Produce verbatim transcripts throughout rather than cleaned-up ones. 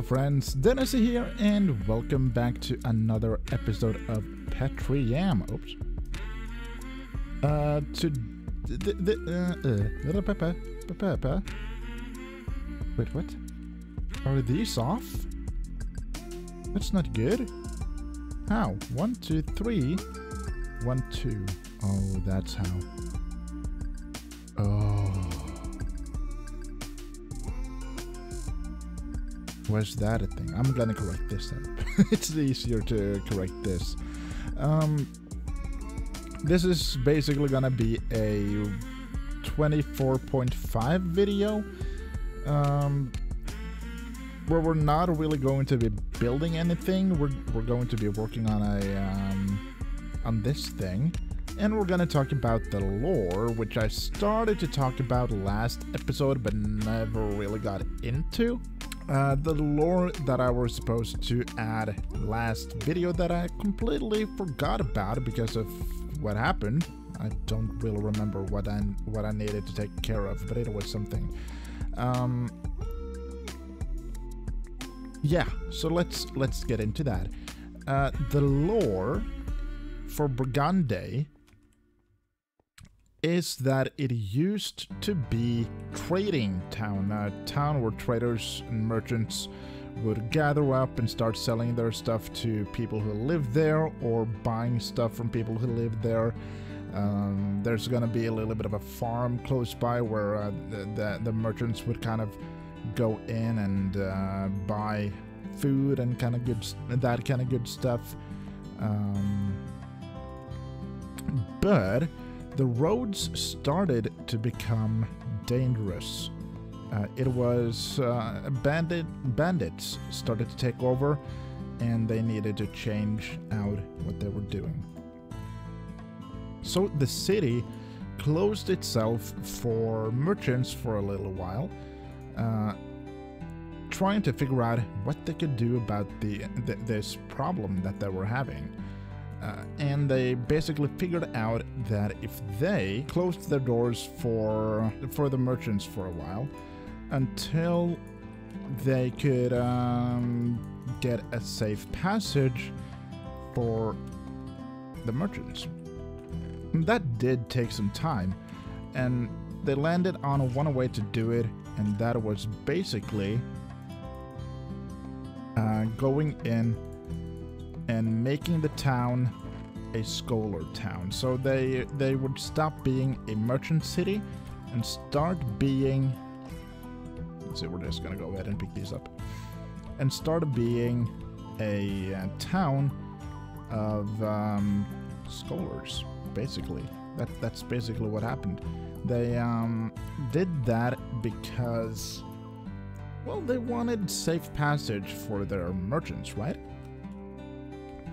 Hello friends, Dennis here and welcome back to another episode of Patriam. Oops. Uh, to... The, the, uh, uh, wait, what? Are these off? That's not good. How? One, two, three. One, two. Oh, that's how. Oh... Was that a thing? I'm gonna correct this then. It's easier to correct this. Um, this is basically gonna be a twenty-four point five video. Um, where we're not really going to be building anything. We're, we're going to be working on a um, on this thing. And we're gonna talk about the lore, which I started to talk about last episode, but never really got into. Uh, the lore that I was supposed to add last video that I completely forgot about because of what happened. I don't really remember what I what I needed to take care of, but it was something. Um, yeah, so let's let's get into that. Uh, the lore for Brigande is that it used to be trading town, a town where traders and merchants would gather up and start selling their stuff to people who live there or buying stuff from people who live there. Um, there's going to be a little bit of a farm close by where uh, the, the, the merchants would kind of go in and uh, buy food and kind of good, that kind of good stuff. Um, but... The roads started to become dangerous. Uh, it was uh, bandit, bandits started to take over, and they needed to change out what they were doing. So the city closed itself for merchants for a little while, uh, trying to figure out what they could do about the, th this problem that they were having. Uh, and they basically figured out that if they closed their doors for for the merchants for a while, until they could um, get a safe passage for the merchants. And that did take some time, and they landed on one way to do it, and that was basically uh, going in and making the town a scholar town. So they they would stop being a merchant city and start being... Let's see, we're just gonna go ahead and pick these up. And start being a uh, town of um, scholars, basically. That, that's basically what happened. They um, did that because, well, they wanted safe passage for their merchants, right?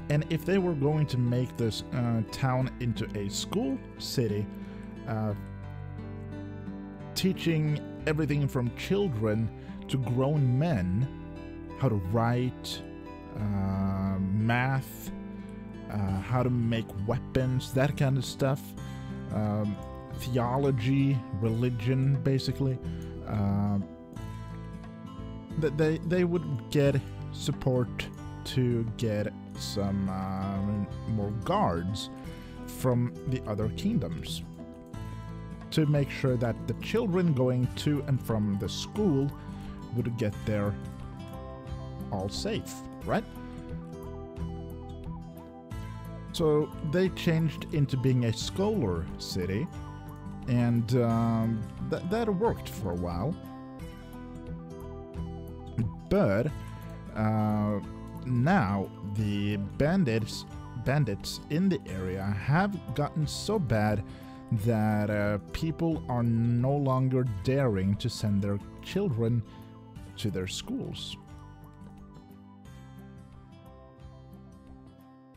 And if they were going to make this uh, town into a school city, uh, teaching everything from children to grown men how to write, uh, math, uh, how to make weapons, that kind of stuff, um, theology, religion, basically, uh, that they they would get support to get some uh, more guards from the other kingdoms to make sure that the children going to and from the school would get there all safe, right? So they changed into being a scholar city, and um, th that worked for a while, but uh, now the bandits bandits in the area have gotten so bad that uh, people are no longer daring to send their children to their schools.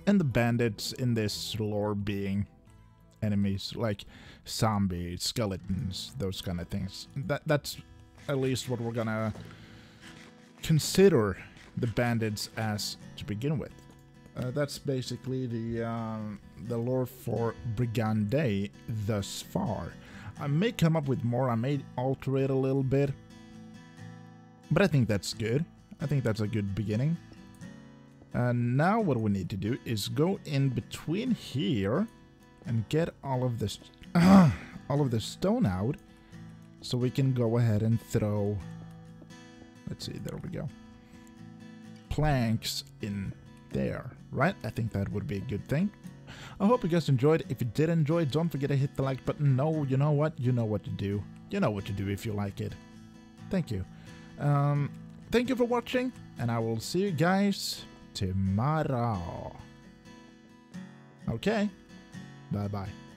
And the bandits in this lore being enemies like zombies, skeletons, those kind of things. That, that's at least what we're gonna consider the bandits as to begin with. Uh, that's basically the um, the lore for Brigande thus far. I may come up with more, I may alter it a little bit, but I think that's good. I think that's a good beginning. And now what we need to do is go in between here and get all of this all of this stone out, so we can go ahead and throw, let's see, there we go, planks in there, right? I think that would be a good thing. I hope you guys enjoyed. If you did enjoy, don't forget to hit the like button. No, you know what? You know what to do. You know what to do if you like it. Thank you. Um, thank you for watching, and I will see you guys tomorrow. Okay. Bye-bye.